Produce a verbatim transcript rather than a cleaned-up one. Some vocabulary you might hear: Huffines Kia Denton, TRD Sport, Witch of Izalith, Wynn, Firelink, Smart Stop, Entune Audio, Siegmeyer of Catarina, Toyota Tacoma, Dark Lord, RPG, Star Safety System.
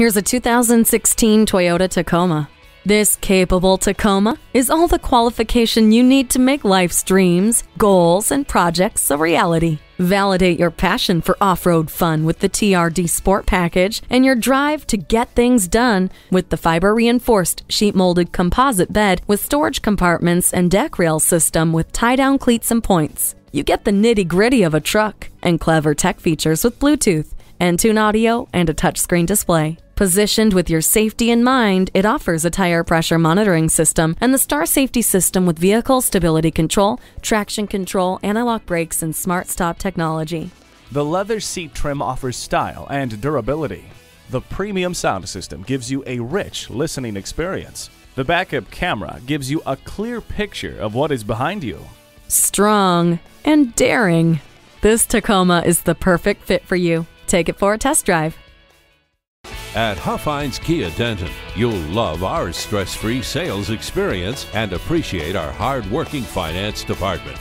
Here's a two thousand sixteen Toyota Tacoma. This capable Tacoma is all the qualification you need to make life's dreams, goals, and projects a reality. Validate your passion for off-road fun with the T R D Sport package and your drive to get things done with the fiber-reinforced sheet-molded composite bed with storage compartments and deck rail system with tie-down cleats and points. You get the nitty-gritty of a truck and clever tech features with Bluetooth, Entune Audio, and a touchscreen display. Positioned with your safety in mind, it offers a tire pressure monitoring system and the Star Safety System with vehicle stability control, traction control, anti-lock brakes, and Smart Stop technology. The leather seat trim offers style and durability. The premium sound system gives you a rich listening experience. The backup camera gives you a clear picture of what is behind you. Strong and daring. This Tacoma is the perfect fit for you. Take it for a test drive. At Huffines Kia Denton, you'll love our stress-free sales experience and appreciate our hard-working finance department.